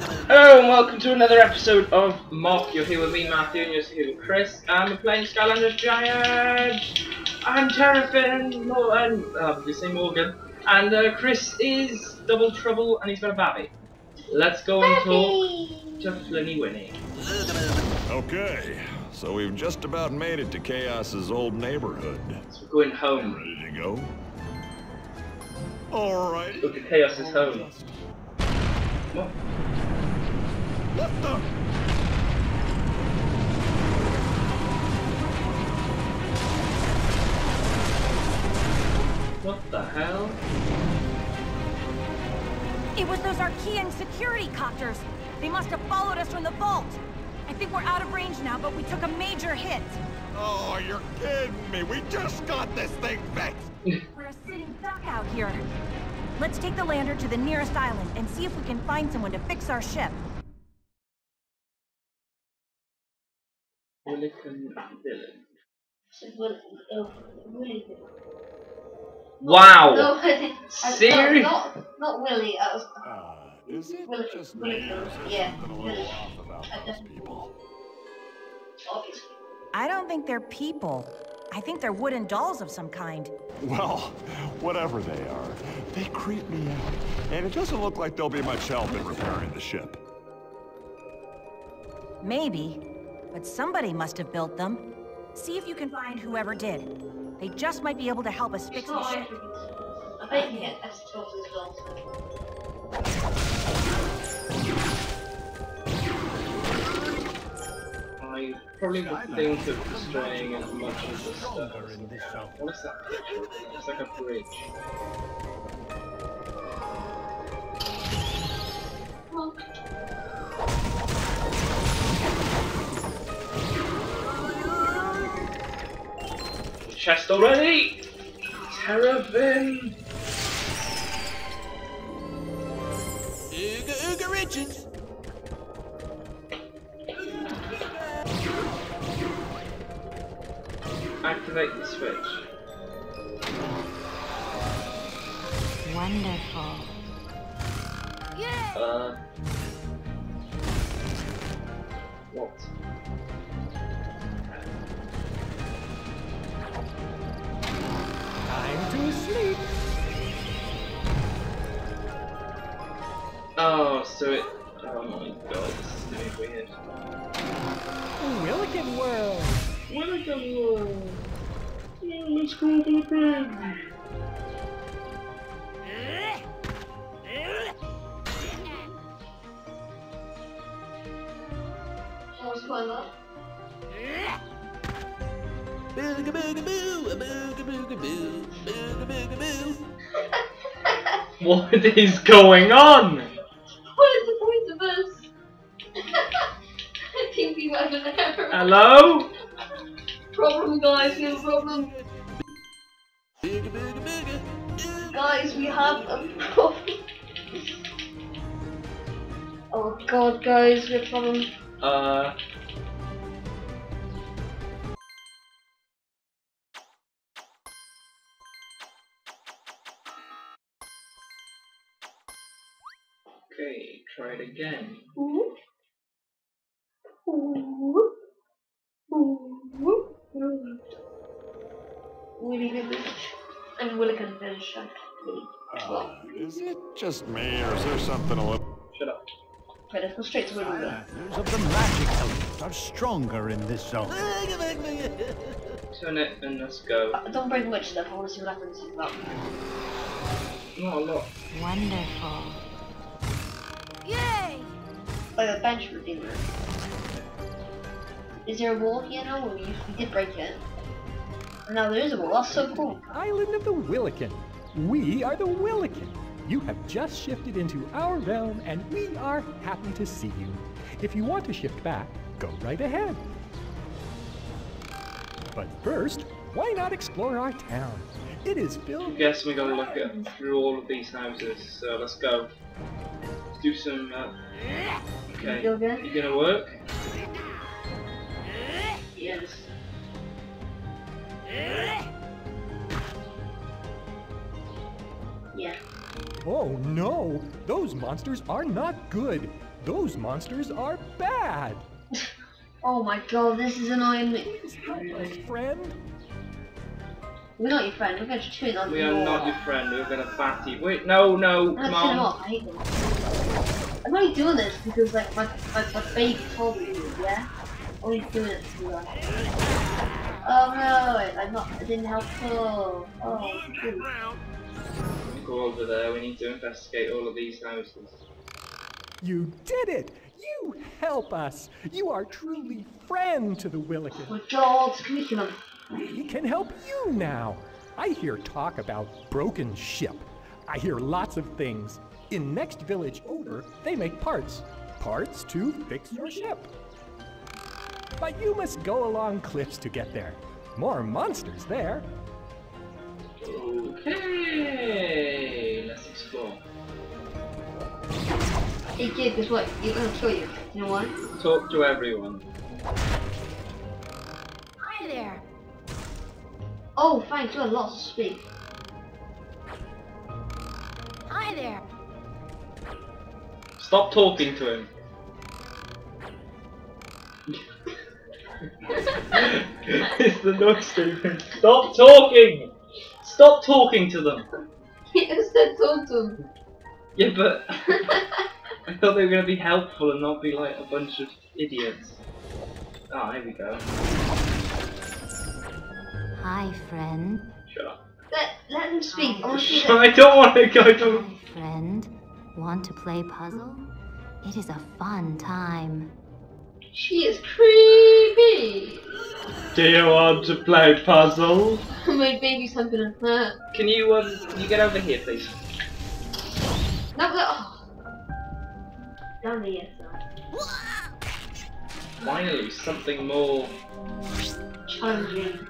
Hello and welcome to another episode of Mock. You're here with me, Matthew, and you're here with Chris. And we're playing Skylanders Giants. I'm Terrafin, Morgan. And Chris is Double Trouble, and he's got a babby. Let's go and talk to Flinny Winnie. Okay, so we've just about made it to Chaos's old neighborhood. So we're going home. Ready to go? All right. Look at Chaos's home. What? What the? What the hell? It was those Arkeyan security copters. They must have followed us from the vault. I think we're out of range now, but we took a major hit. Oh, you're kidding me. We just got this thing fixed. We're a sitting duck out here. Let's take the lander to the nearest island and see if we can find someone to fix our ship. Wilikin Village. Wow! No, seriously? Not Willy. Is it Willy, just yeah, Willy. I don't think they're people. I think they're wooden dolls of some kind. Well, whatever they are, they creep me out. And it doesn't look like they'll be much help in repairing the ship. Maybe, but somebody must have built them. See if you can find whoever did. They just might be able to help us fix the ship. I bet you get us totally lost. I probably would think of destroying as much as the stuff. What is that? It's like a bridge. Well. Chest already! Terrafin! Ooga Ooga Richards! Activate the switch. Wonderful. Yeah. What? Time to sleep. Oh, so it. Oh my god, this is gonna be weird. Wilikin World. Wilikin World. Let's go to the bridge. What's going on? Booga booga boo, booga booga boo, booga booga boo. What is going on? What is the point of us? I think we went over there. Hello? Problem, guys, no problem. Guys, we have a problem. Oh god, guys, we have a problem. Okay, try it again. Ooh. Ooh. Ooh. Wilikin Village and Wilikin Village. Is it just me, or is there something a little? Shut up. Okay, let's go straight to Wilikin Village. There's of the magic elements are stronger in this zone. Turn it and let's go. Don't bring much stuff. I want to see what happens. No, look. Wonderful. Yay! Like a bench redeemer. Is there a wall here now? Well, we did break it. Now there is a wall. That's so cool. Island of the Wilikin. We are the Wilikin. You have just shifted into our realm, and we are happy to see you. If you want to shift back, go right ahead. But first, why not explore our town? It is filled. I guess we're gonna look at through all of these houses. So let's go. Let's do some. Okay. You gonna work? Yes. Yeah. Oh no, those monsters are not good. Those monsters are bad. Oh my god, this is annoying me. Friend? We're not your friend, we're going to chew on you. We are not your friend, we're going to bat you. Wait, no, no, come on. I hate them. I'm only doing this because, like, my baby told me, yeah? I'm only doing it for that. Oh no, I'm not, I didn't help at all. Oh, dude. Go over there, we need to investigate all of these houses. You did it! You help us! You are truly friend to the Wilikin. Oh my god, come on. We can help you now. I hear talk about broken ship. I hear lots of things. In next village over, they make parts. Parts to fix your ship. But you must go along cliffs to get there. More monsters there. Okay, let's explore. Hey kid, guess what? You're gonna kill you. You know what? Talk to everyone. Hi there. Oh, thanks, you're lost to speak. Hi there. Stop talking to him. It's the nook, Stephen. Stop talking! Stop talking to them! He just said talk to them. Yeah, but I thought they were going to be helpful and not be like a bunch of idiots. Ah, oh, here we go. Hi, friend. Shut up. Let him speak. I don't want to go to... Hi, friend. Want to play puzzle? It is a fun time. She is creepy. Do you want to play puzzle? My baby's something like that. Can you get over here, please? No, go. Oh. Down the sir. Finally, something more challenging.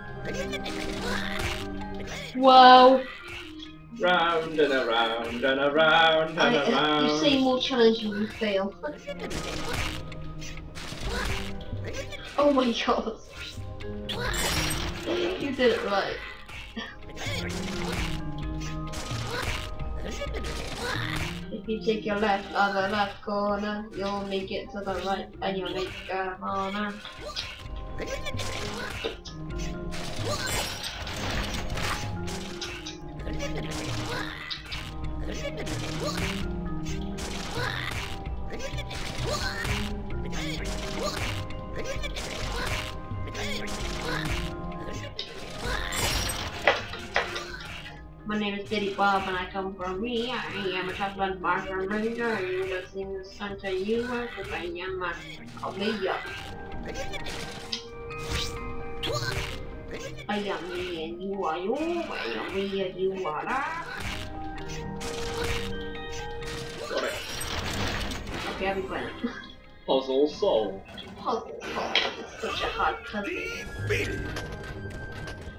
Wow! Round and around and around and around. You say more challenging, you fail. Oh my god! You did it right. If you take your left on the left corner, you'll make it to the right, and you'll make a corner. My name is Diddy Bob and I come from me. I am a top blood barker ranger and you don't seem to center you because I am a Omega. I am me and you are you. I am me and you are that. Got it. Okay, I'll be quiet. Puzzle solved. Puzzle solved. It's such a hard puzzle.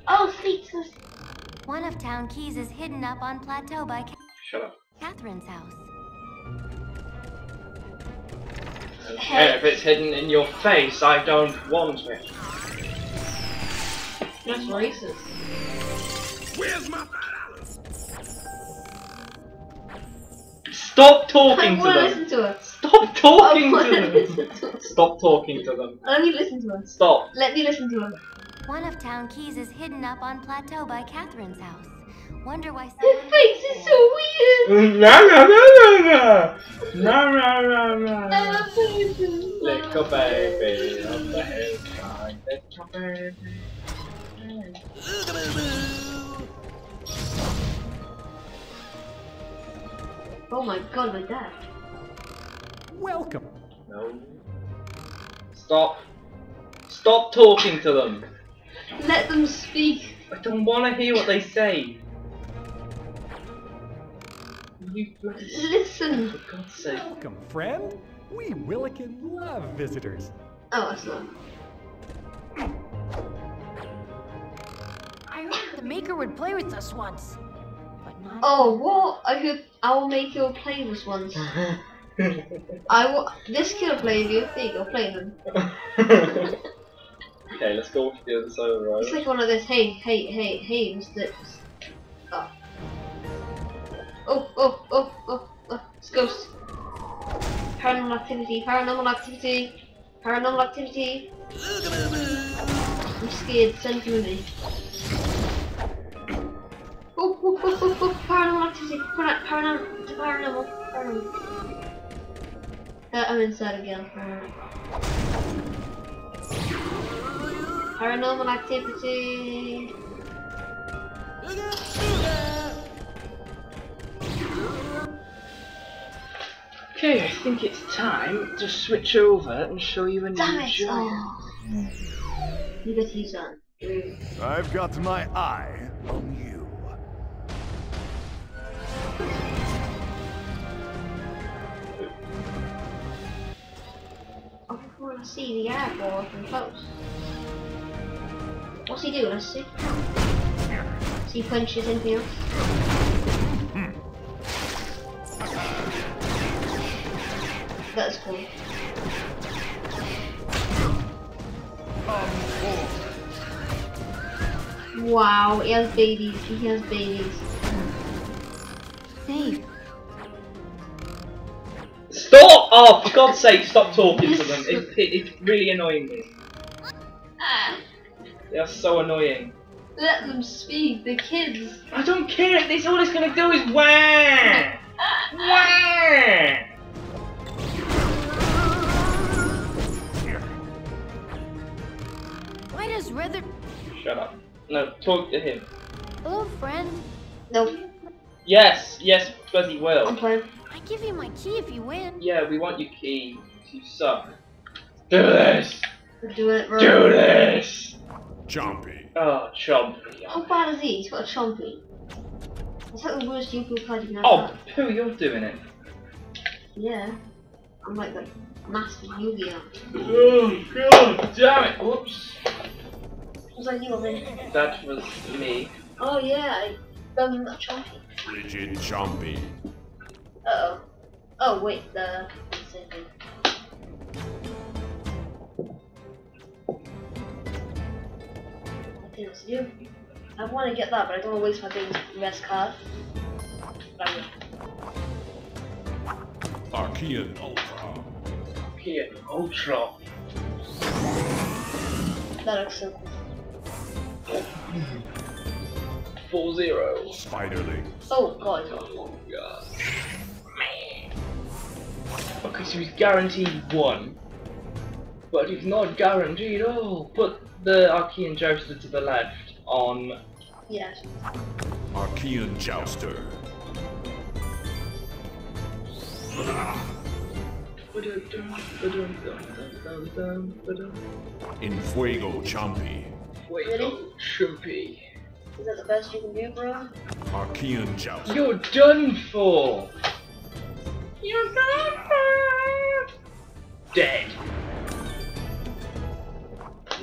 Oh, sweet sister. One of town keys is hidden up on plateau by Catherine's house. Hey, if it's hidden in your face, I don't want it. That's racist. Where's my $5? Stop talking to them. I want to listen to us. Stop talking to them. Stop talking to them. Let me listen to us. Stop. Let me listen to them. One of town keys is hidden up on plateau by Catherine's house. Wonder why. His face is so weird. La la la la la. La la la la. Little baby, on the hillside, little baby. Oh my god, my dad. Welcome. No. Stop. Stop talking to them. Let them speak. I don't want to hear what they say. You listen. For God's sake. Welcome, friend. We Wilikin love visitors. Oh, that's not. I heard the Maker would play with us once, but not. Oh, what? I heard our Maker would play with us once. This kid will play with you. There you go, play them. Okay, let's go to the other side of the road. It's like one of those, hey, Mr. Oh. Oh, it's ghosts. Paranormal activity. I'm scared, send you with me. Oh, paranormal activity. Paranormal. I'm inside again. Paranormal activity. Okay, I think it's time to switch over and show you a new giant. You better use that. I've got my eye on you. I want to see the eyeball from close. What's he doing? Let's see. Does he punch anything else? That's cool. Wow, he has babies. Hey. Stop! Oh, for God's sake, stop talking to them. It's really annoying me. They are so annoying. Let them speak, the kids. I don't care. This all it's gonna do is wah, wah. Why does Rather? Shut up. No, talk to him. Hello, friend. No. Yes, bloody well. I'm playing. I give you my key if you win. Yeah, we want your key. You suck. Do this. Do it. Right. Do this. Chompy. Oh, Chompy. How bad is he? He's got a Chompy. It's like the worst you can play now. Oh, poo, you're doing it. Yeah. I'm like the master Yu-Gi-Oh. Oh, God damn it. Whoops. Was that you or me? That was me. Oh, yeah. I'm a Chompy. Frigid Chompy. Uh-oh. Oh, wait, the same thing. I think it's you. I want to get that, but I don't want to waste my big rest card. Arkeyan Ultra. Arkeyan Ultra. That looks so cool. 4-0. Spiderling. Oh, God. Oh, God. Okay, so he's guaranteed one, but he's not guaranteed all. Put the Arkeyan Jouster to the left on. Yes. Arkeyan Jouster. In Fuego Chompy. Fuego Chompy. Is that the best you can do, bro? Arkeyan Jouster. You're done for! You're done for! Dead.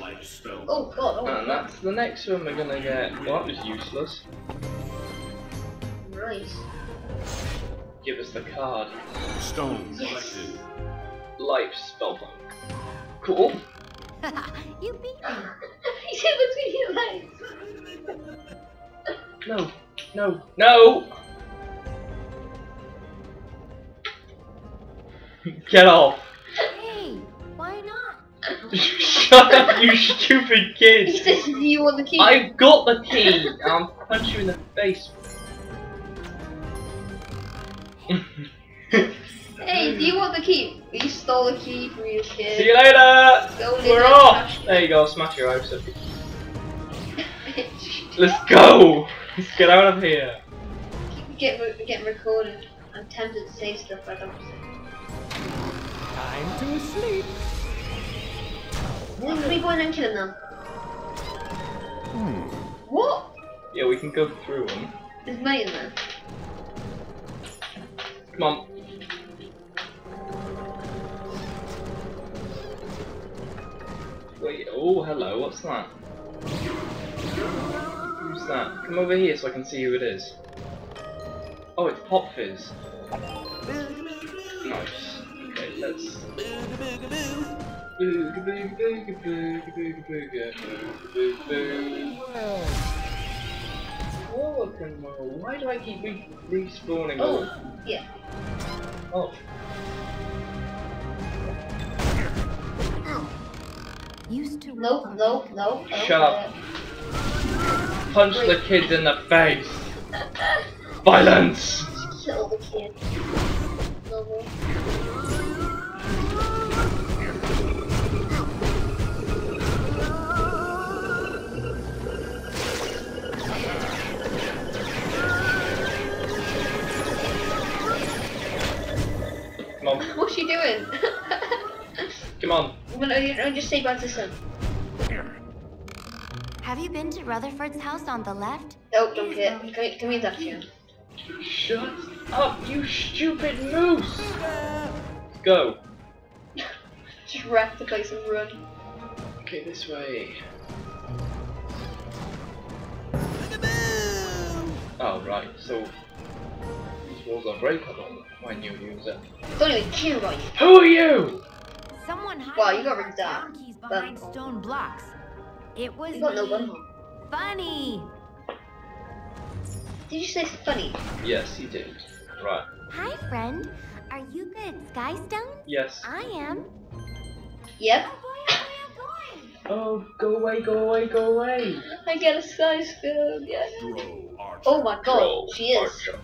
Light spell. Oh god, oh and god. That's the next one we're gonna get. Well, that was useless. Nice. Give us the card. Stone collected. Yes. Life spellbook. Cool. You beat me. He's in between your legs. No. Get off. Hey, why not? Shut up, you stupid kid. He says, do you want the key? I've got the key. I'll punch you in the face. Hey, do you want the key? We stole the key from you, kid. See you later. We're off. There you go. Smash your eyes up. Let's go. Let's get out of here. Getting recorded. I'm tempted to say stuff I don't say. Time to sleep. What? Can we go in and kill him now? What? Yeah, we can go through him. There's mate in there. Come on. Wait, oh hello, what's that? Who's that? Come over here so I can see who it is. Oh, it's Pop Fizz. Nice. Let's. all of them were. Why do I keep respawning? Oh, yeah. Oh. Used to nope. Shut up. Punch the kids in the face. Violence. Kill the kids. No. What's she doing? Come on. I'm just say about this one. Have you been to Rutherford's house on the left? Nope, don't care. Come here, that's you. Shut up, you stupid moose! Go. Just wreck the place and run. Okay, this way. Oh, right, so. These walls are breakable. My new user. Don't even care about you. Who are you? Someone wow, you got rid of that. Behind stone blocks. It was funny. Did you say funny? Yes, he did. Right. Hi, friend. Are you good at Sky Stones? Yes. I am. Yep. Oh, go away, go away, go away. I get a Sky Stone. Yes. Oh my God, she is. Archer.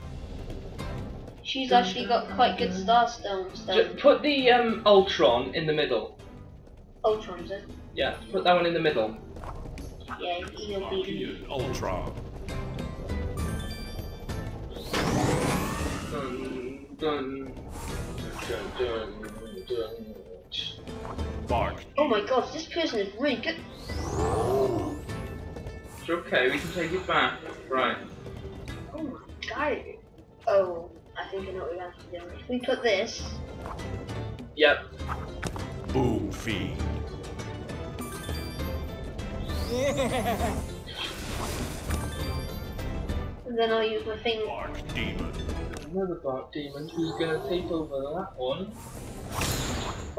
She's actually got quite good star stones though. Just put the Ultron in the middle. Ultron's it? Yeah, put that one in the middle. Yeah, he'll be Ultron. Bark. Oh my God, this person is really good. It's okay, we can take it back. Right. Oh my God. Oh. I think I know what we have to do. If we put this. Yep. Boofy. And then I'll use my thing. Bark demon. Another bark demon who's gonna take over that one.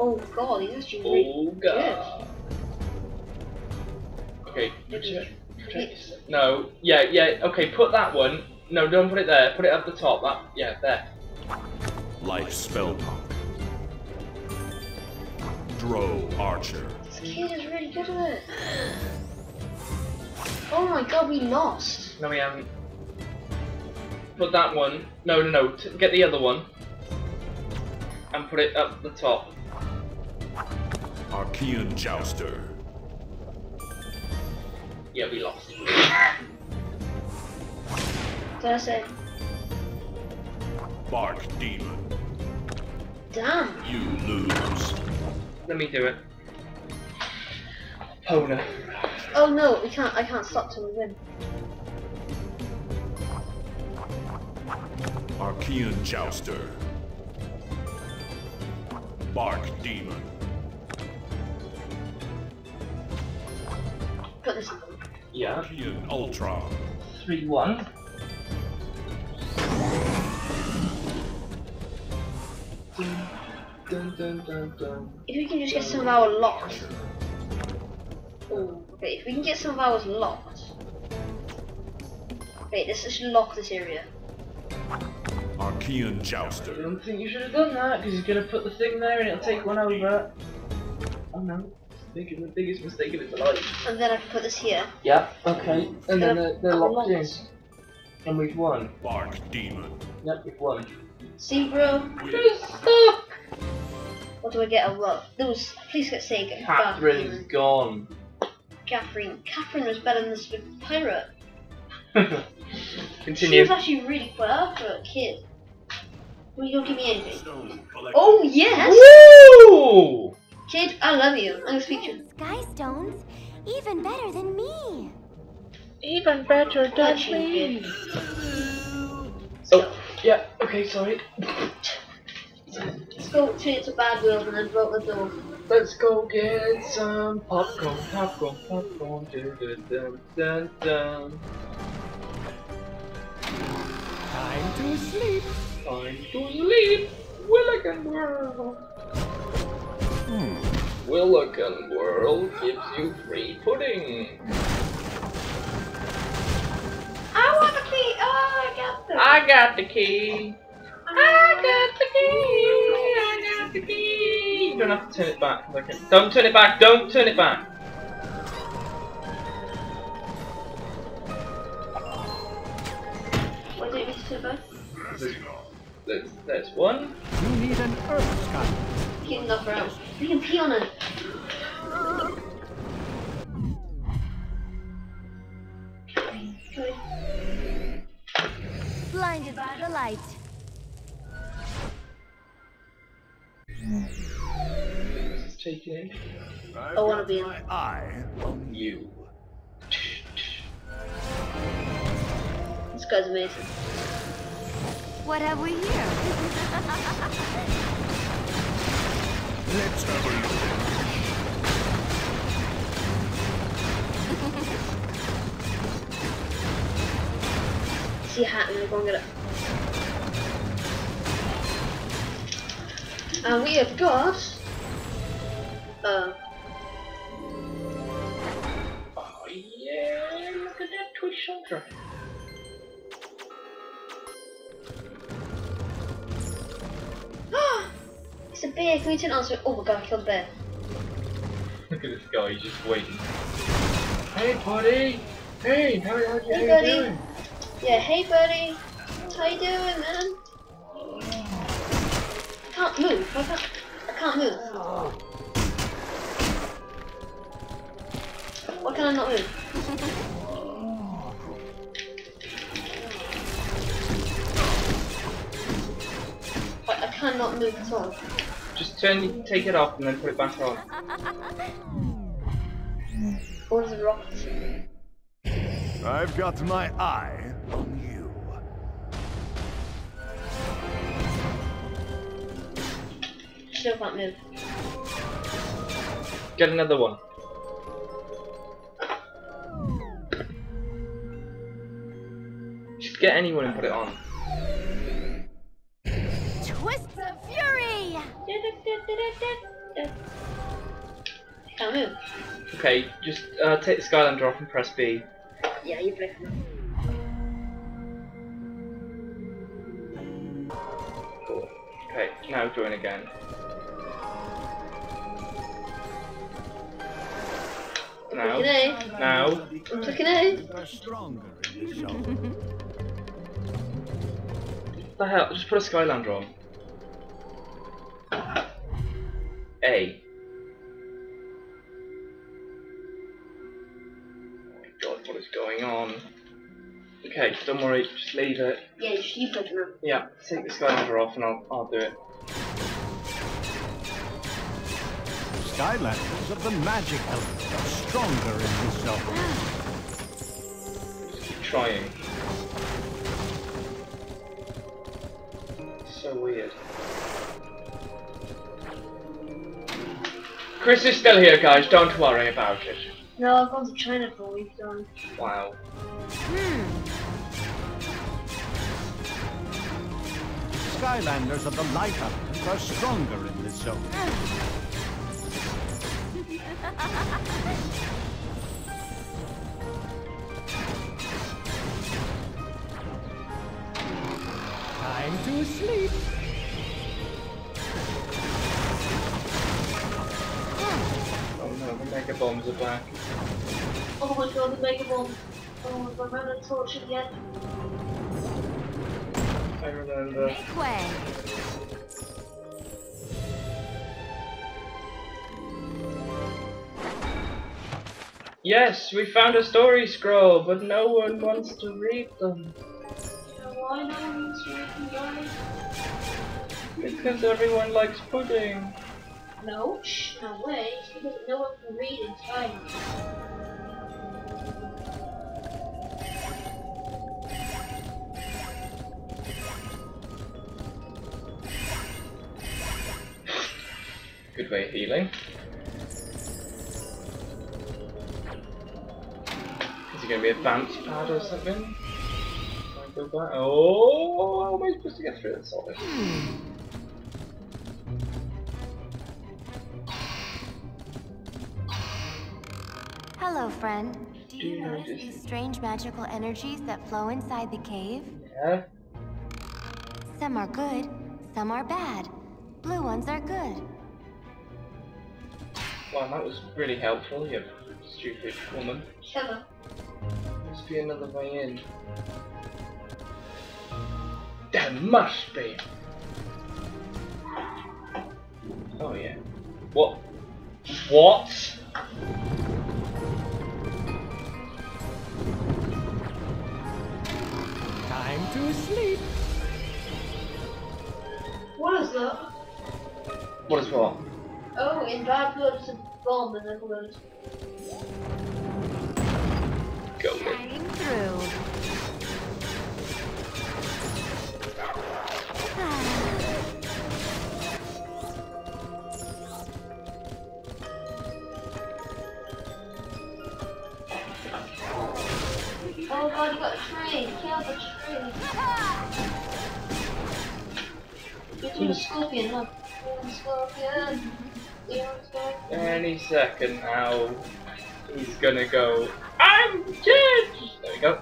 Oh God, he's actually really good. Okay. No. Yeah. Yeah. Okay. Put that one. No, don't put it there. Put it up the top. Yeah, there. Life spellpunk. Dro Archer. This kid is really good at it. Oh my God, we lost. No, we haven't. Put that one. No. Get the other one. And put it up the top. Arkeyan Jouster. Yeah, we lost. What did I say? Bark demon. Damn. You lose. Let me do it. Oh no. Oh no, we can't. I can't stop till we win. Arkeyan Jouster. Bark demon. Put this in. Yeah. Arkeyan Ultra. 3-1. If we can just get some of our locked. Oh, wait, if we can get some of ours locked. Wait, let's just lock this area. Arkeyan Jouster. I don't think you should have done that, because he's going to put the thing there and it'll take one over. Oh no, making the biggest mistake of its life. And then I can put this here. Yeah, okay. And then they're locked in. And we've won. Bark demon. Yep, we've won. See, bro? I'm stuck! What do I get? A love? Those, please get Sega. Catherine's gone. Catherine was better than this pirate. Continue. She was actually really good after a kid. Well, you don't give me anything. Oh, yes! Woo! Kid, I love you. I'm gonna speak to you. Sky Stones? Even better than me. Even better than me. So. Yeah, okay, sorry. Let's go turn it to bad world and then broke the door. Let's go get some popcorn. Time to sleep. Wilikin World. Wilikin World gives you free pudding. I want to I got the key. I got the key. You don't have to turn it back. Don't turn it back. Don't turn it back. What do you mean to us? There's one. You need an earth sky. He's not for us. We can pee on it. Blinded by the light. Let's take it in. I want to be in. My eye on you. This guy's amazing. What have we here? Let's have a look. See your hat and I'm going to go and get it. And we have got oh yeah, look at that twitch shoulder. It's a bear, can we turn answer? Oh my god, I killed a bear. Look at this guy, he's just waiting. Hey buddy! Hey, how are you doing? Yeah, hey buddy, how you doing, man? I can't move. I can't move. Why can I not move? I cannot move at all. Just take it off, and then put it back on. Or the rocks. I've got my eye on you. Still can't move. Get another one. Just get anyone and put it on. Twists of fury! Can't move. Okay, just take the Skylander off and press B. Yeah, you play. Cool. Okay, now join again. Now. Now. I'm taking it. What the hell? Just put a Skylander on. A. What is going on? Okay, don't worry, just leave it. Yeah, just you put it on. Yeah, take the Skylander off and I'll do it. Skylanders of the magic element are stronger in this zone. Just keep trying. So weird. Chris is still here, guys, don't worry about it. No, I've gone to China for a week, done. Wow. Skylanders of the light element are stronger in this zone. Time to sleep. Mega bombs are back. Oh my god, the mega bomb. Oh my god, I'm gonna torch again. I remember. Make way. Yes, we found a story scroll, but no one wants to read them. You know why no one wants to read them, guys? Because everyone likes pudding. No, shh, no way, because no one can read in time. Good way of healing. Is it going to be a bouncy pad or something? Oh, how am I supposed to get through this? All this? Hello, friend. Do you notice these strange magical energies that flow inside the cave? Yeah? Some are good, some are bad. Blue ones are good. Wow, that was really helpful, you stupid woman. Shut up. Must be another way in. There must be! Oh yeah. What? What? Time to sleep! What is that? What is what? Oh, in dry blood it's a bomb and then blood. Go. Shining through. Oh god, you got a tree! Kill the tree! You're doing a scorpion, look. Scorpion! Any second now, he's gonna go, I'm judged! There we go.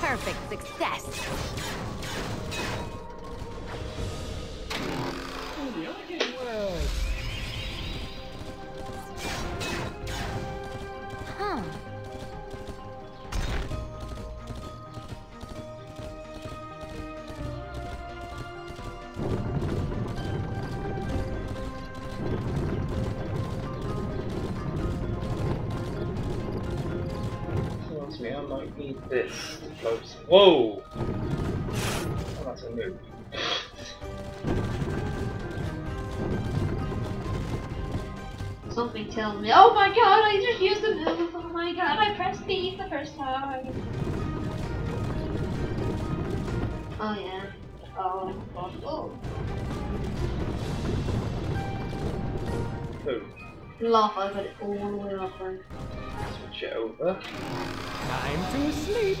Perfect success! Oh, the Arkeyan world! Huh. Tells me I might need this. Close. Whoa! Oh, that's a move. Something tells me. Oh my god! I just used the move. Oh my god! I pressed B the first time. Oh yeah. Oh. Oh. Boom. Lava got it all the way up there. Switch it over. Time to sleep.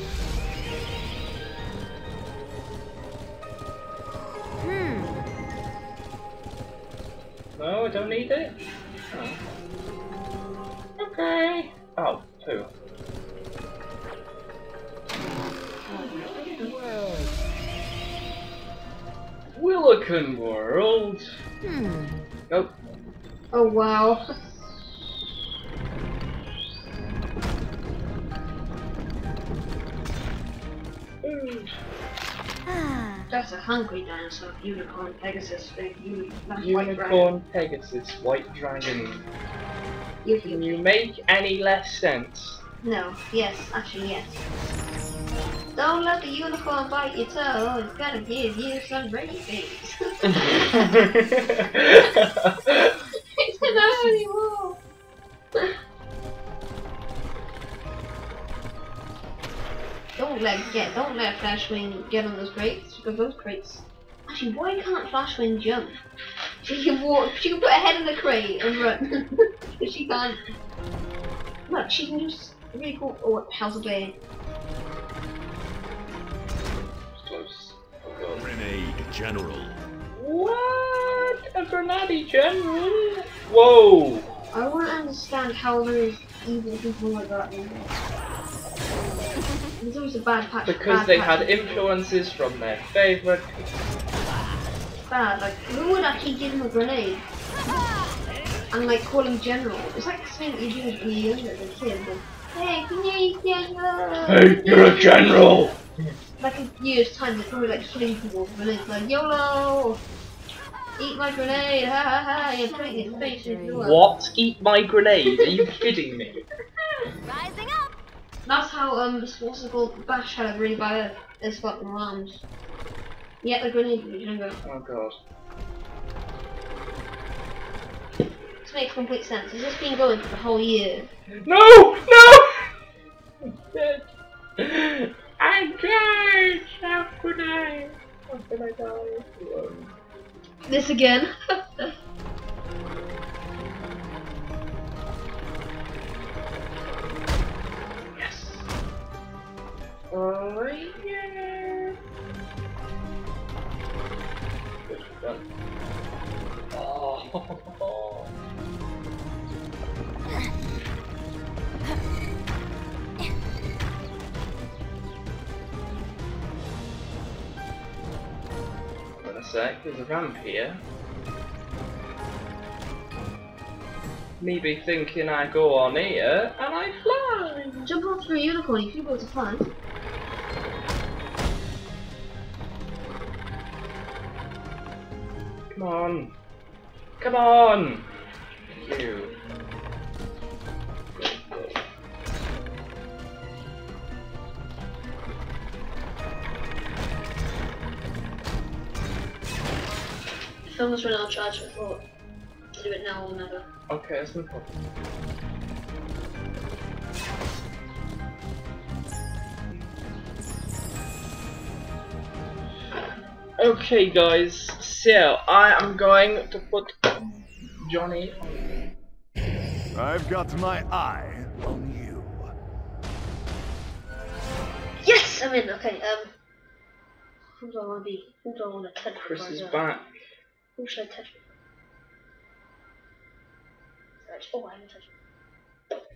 No, I don't need it. Oh. Okay. Oh, poo. Wilikin World. Nope. Oh wow. That's a hungry dinosaur, unicorn, Pegasus, unicorn, Pegasus, white dragon. Can you make any less sense? No. Yes. Actually, yes. Don't let the unicorn bite your toe. It's gonna give you some brain things. It's not anymore. Don't let Flashwing get on those crates, because those crates... Actually, why can't Flashwing jump? She can walk, she can put her head in the crate and run. But she can't... Look, she can just... really cool... Oh, what the hell's a bear? Close. Oh god. Grenade General. What? A Grenade General? Whoa! I want to understand how there is evil people like that in there. There's always a bad patch. Because bad they patch had influences from their favourite people. Bad, like, who would actually give him a grenade? And like, call him General. It's like something that you do when you're younger than a kid. Like, hey, can you General? Hey, you're a General! Like in years' time, they're probably like killing people with grenades. Like, YOLO! Eat my grenade! Ha ha ha! You're putting it in face if you want. What? Eat my grenade? Are you kidding me? Rising up! That's how, what's it called? Bash had a really bad spot in arms. Yeah, the grenade, you know. Oh god. This makes complete sense. Has this been going for the whole year? No! No! I'm dead. I'm dead! How could I? How could I die? This again. Oh yeah! sec, there's a ramp here. Maybe thinking I go on here, and I fly! Jump off your unicorn, you can go to fun. Come on! Come on! You. I almost ran out of charge before. Do it now or never. Okay, that's no problem. Okay, guys, so I am going to put Johnny on. I've got my eye on you. Yes, I'm in. Okay, who do I want to be? Who do I want to touch? Chris is back. Who should I touch? Oh, I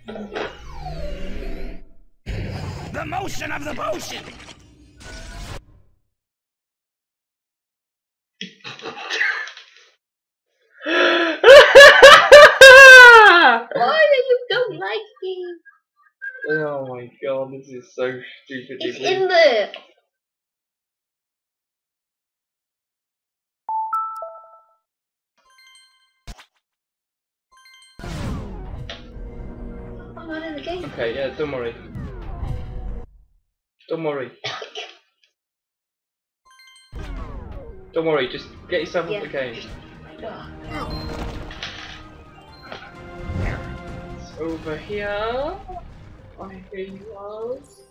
haven't touched it. The motion of the potion! Why do you don't like me? Oh my god, this is so stupid. It's in there! Okay, yeah, don't worry. Don't worry. Don't worry, just get yourself off the game. It's over here. I think it was.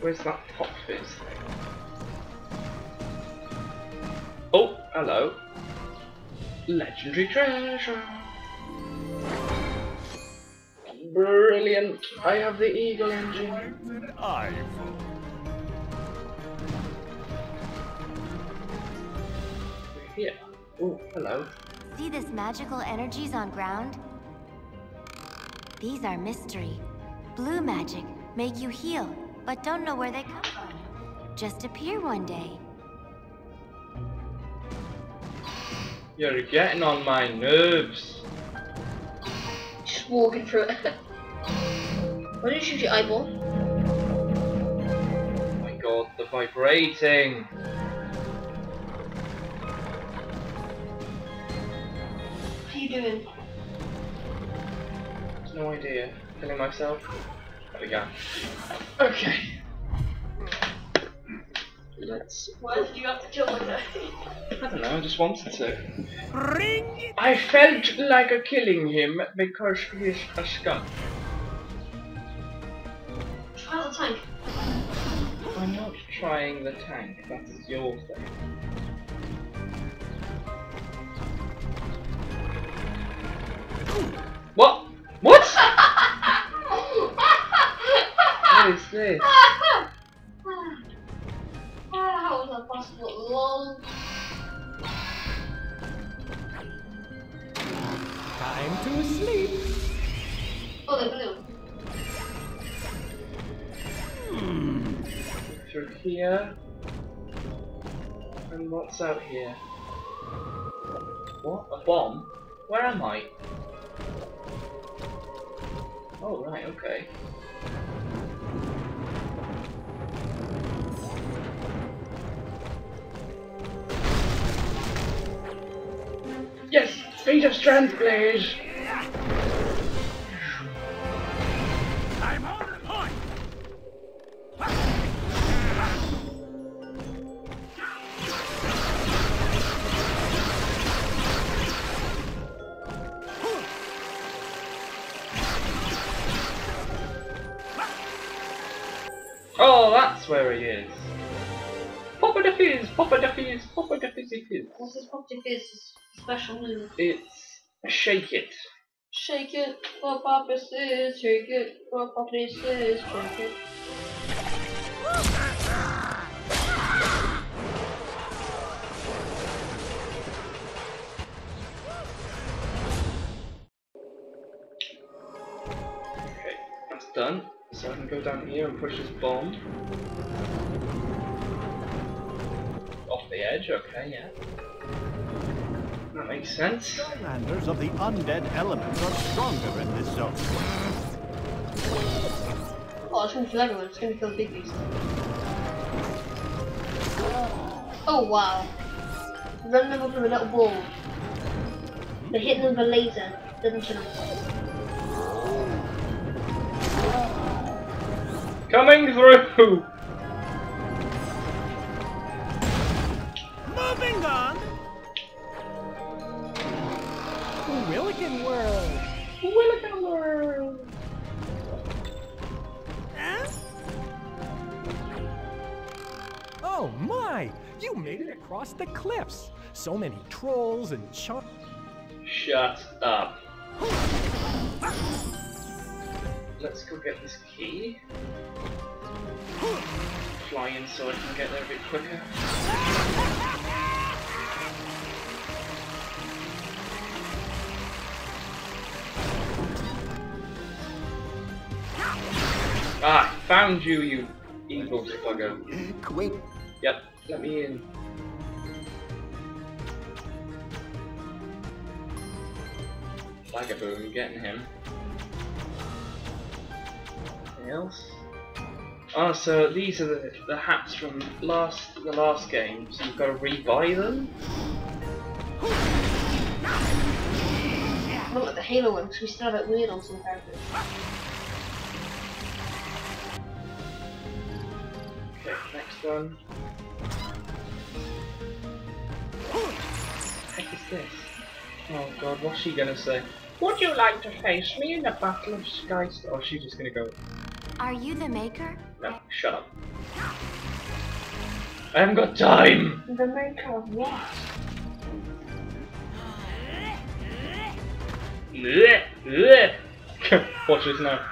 Where's that Pop Fizz thing? Oh, hello. Legendary treasure! Brilliant! I have the eagle engine! Here. Oh, hello. See this magical energies on ground? These are mystery. Blue magic make you heal, but don't know where they come from. Just appear one day. You're getting on my nerves. Just walking through it. Why don't you shoot your eyeball? Oh my god, the vibrating! What are you doing? No idea. Killing myself? There we go. Okay. Let's. Why did you have to kill my guy? I don't know, I just wanted to. Ring. I felt like killing him because he's a scum. Try the tank. I'm not trying the tank, that is your thing. What? What? What is this? How is that possible? LOL. Time to sleep. Oh, they're blue. Through here. And what's out here? What? A bomb? Where am I? Oh, right, okay. Yes, feet of strength, please. I'm on the point. Oh, that's where he is. Papa da Fizz, Papa da Fizz, Papa da Fizzy Fizz. What's this Papa da Fizz? Special move. It's shake it. Shake it for Papa Fizz, shake it for Papa Fizz, shake it. Okay, that's done. So I can go down here and push this bomb. Off the edge, okay, yeah. That makes sense. Skylanders of the undead elements are stronger in this zone. Oh, it's gonna kill everyone, it's gonna kill big beast. Oh wow. Run them over a little wall. They're hitting them with a laser, doesn't kill them. Coming through! Moving on! Wilikin World! Wilikin World! Huh? Oh my! You made it across the cliffs! So many trolls and chomp. Shut up. Let's go get this key. Fly in so I can get there a bit quicker. Ah, found you, you evil slugger. Quick. Yep, let me in. Boom, getting him. Anything else? Ah, so these are the hats from the last game, so you've got to rebuy them? Not like the Halo one, because we still have it weird on some characters. Okay, next one. What the heck is this? Oh god, what's she gonna say? Would you like to face me in the battle of Skies? Oh, she's just gonna go. Are you the maker? No, shut up. I haven't got time! The maker of what? Watch this now.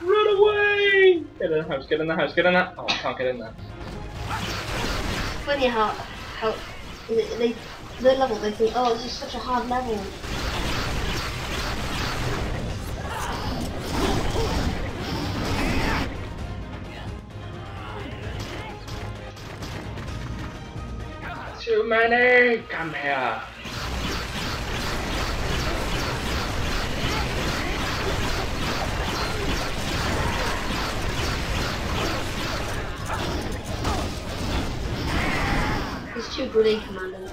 Run away! Get in the house, get in the house, get in that. Oh, I can't get in there. Funny how they level, they think, oh, this is such a hard level. Too many! Come here! There's two grenade commanders.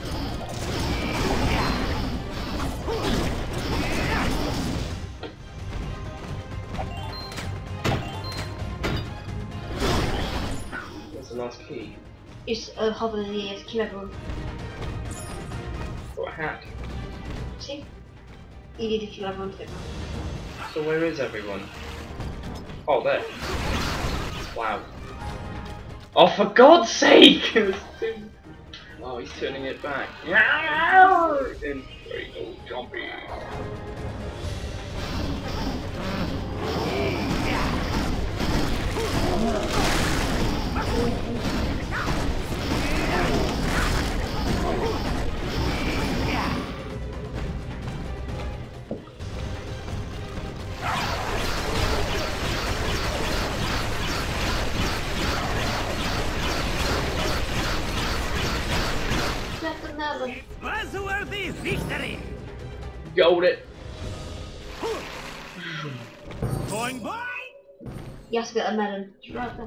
What's the last key? It's a hover in the air to kill everyone. Got a hat. See? You need to kill everyone too. So where is everyone? Oh, there. Wow. Oh, for God's sake! Oh, he's turning it back. In three, old Chompy. Gold it. Going by. Yes, get a melon. Right there.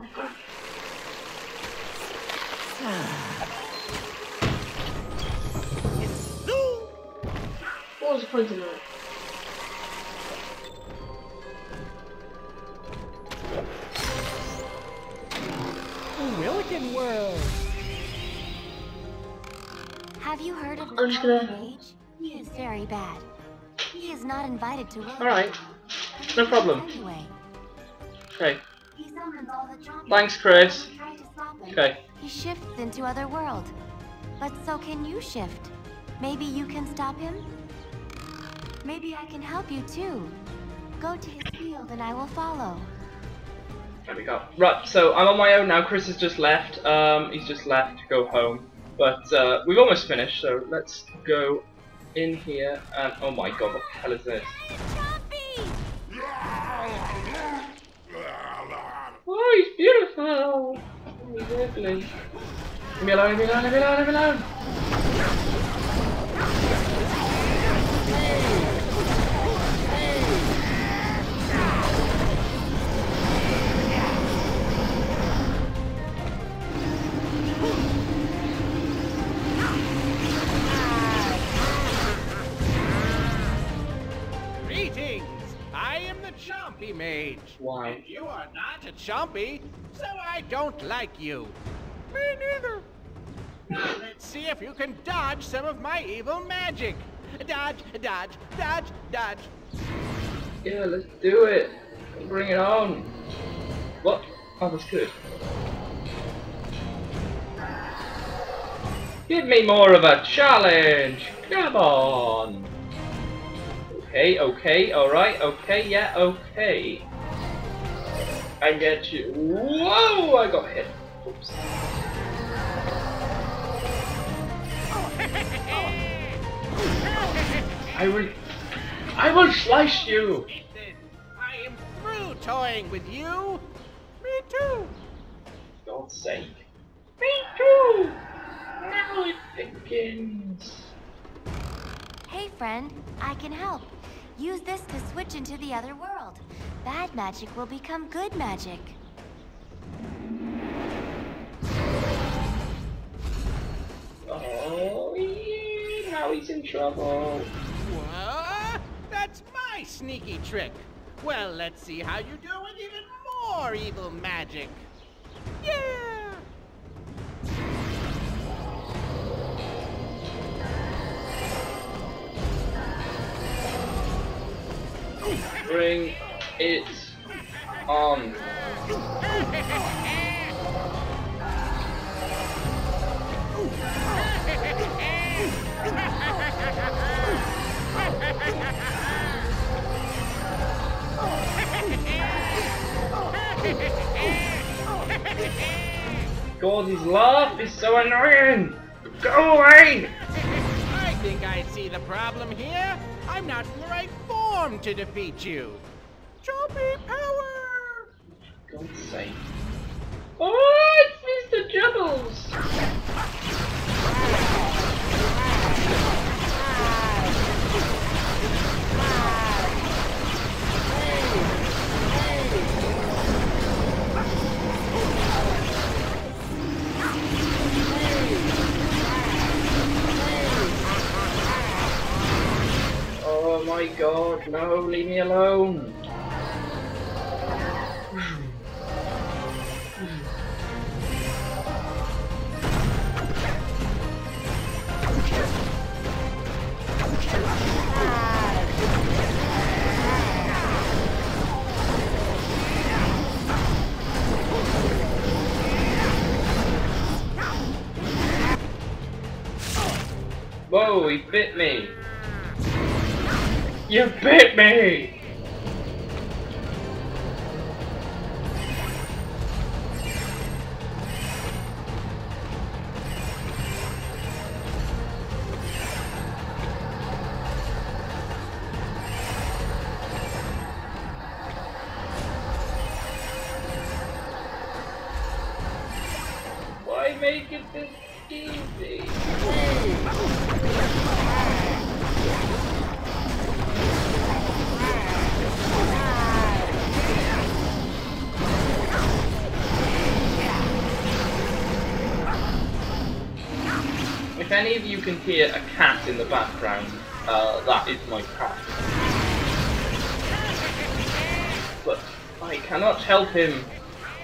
What was the point of that? Wilikin World. Have you heard of the Chompy mage? He is very bad. He is not invited to work. Alright. No problem. Anyway. Okay. He summons all the Chompies. Thanks, Chris. Okay. He shifts into other world. But so can you shift? Maybe you can stop him? Maybe I can help you too. Go to his field and I will follow. There we go. Right, so I'm on my own now. Chris has just left. He's just left to go home. But we've almost finished, so let's go in here and oh my god, what the hell is this? Oh, exactly. Leave me alone, leave me alone, leave me alone, leave me alone! Greetings! I am the Chompy mage. Why? And you are not a Chompy, so I don't like you. Me neither. Now let's see if you can dodge some of my evil magic. Dodge, dodge, dodge, dodge. Yeah, let's do it. Bring it on. What? Oh, that's good. Give me more of a challenge. Come on. Okay, okay, alright, okay, yeah, okay. I get you. Whoa, I got hit. Oops. I will slice you! I am through toying with you! Me too! For God's sake. Me too! Now it begins! Hey friend, I can help. Use this to switch into the other world. Bad magic will become good magic. Oh, yeah, now he's in trouble. What? That's my sneaky trick. Well, let's see how you do with even more evil magic. Yeah! Bring it on. God, his laugh is so annoying! Go away! I think I see the problem here. I'm not in the right form to defeat you. Chompy power! For God's sake. Oh, it's Mr. Jubbles! Oh my God, no, leave me alone. Whoa, he bit me. You bit me! Why make it this easy? If any of you can hear a cat in the background, that is my cat. But I cannot help him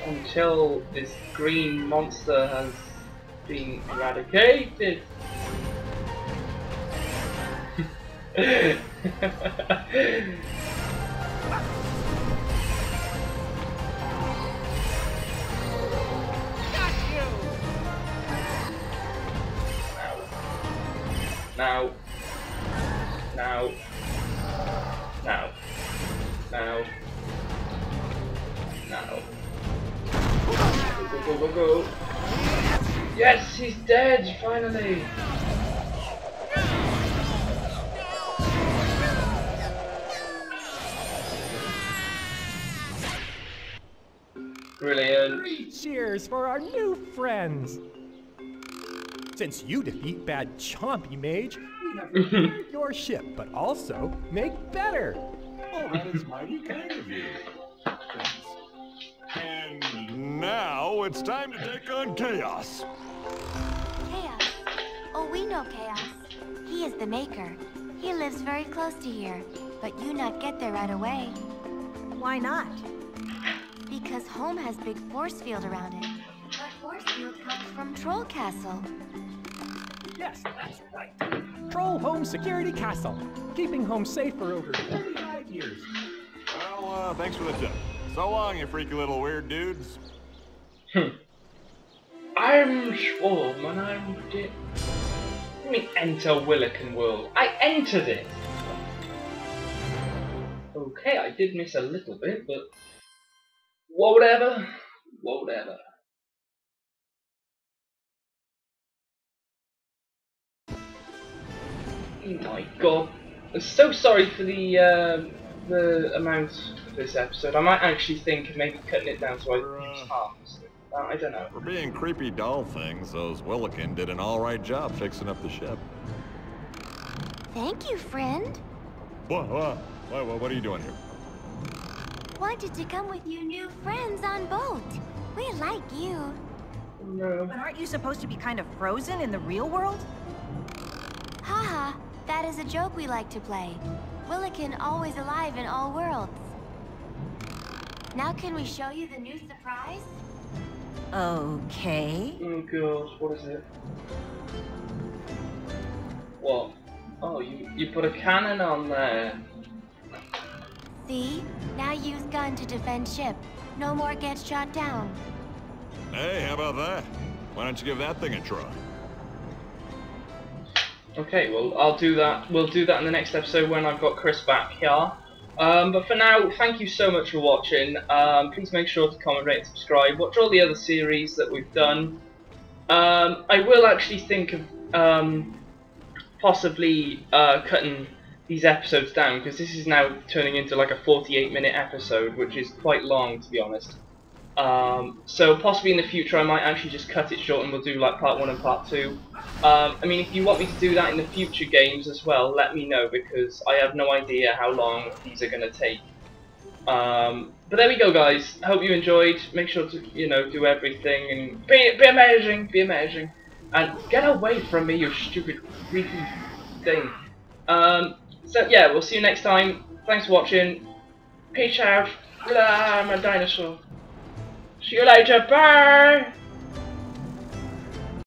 until this green monster has been eradicated. Now, now, now, now, now. Go, go, go, go, go. Yes, he's dead, finally. Brilliant. stickers for our new friends. Since you defeat bad Chompy Mage, we have repaired your ship, but also make better. Oh, that is mighty kind of you. Thanks. And now it's time to take on Chaos. Chaos? Oh, we know Chaos. He is the maker. He lives very close to here, but you not get there right away. Why not? Because home has big force field around it. But force field comes from Troll Castle. Yes, that's right. Troll Home Security Castle. Keeping home safe for over 35 years. Well, thanks for the tip. So long, you freaky little weird dudes. I'm sure when I did... Let me enter Wilikin World. I entered it! Okay, I did miss a little bit, but... whatever. Whatever. Oh my god. I'm so sorry for the amount of this episode. I might actually think of maybe cutting it down so I use half. I don't know. For being creepy doll things, those Wilikin did an alright job fixing up the ship. Thank you, friend. What are you doing here? Wanted to come with you new friends on boat. We like you. No. But aren't you supposed to be kind of frozen in the real world? Haha, that is a joke we like to play. Wilikin always alive in all worlds. Now can we show you the new surprise? Okay. Oh gosh, what is it? What? Oh, you put a cannon on there. See? Now use gun to defend ship. No more gets shot down. Hey, how about that? Why don't you give that thing a try? Okay, well, I'll do that. We'll do that in the next episode when I've got Chris back here. But for now, thank you so much for watching. Please make sure to comment, rate, and subscribe. Watch all the other series that we've done. I will actually think of possibly cutting these episodes down, because this is now turning into like a 48-minute episode, which is quite long, to be honest. So possibly in the future I might actually just cut it short and we'll do like part 1 and part 2. I mean, if you want me to do that in the future games as well, let me know, because I have no idea how long these are going to take. But there we go, guys. Hope you enjoyed. Make sure to, you know, do everything and be amazing, be amazing. And get away from me, you stupid creepy thing. So yeah, we'll see you next time. Thanks for watching. Peace out. Blah, I'm a dinosaur. See you later, bye!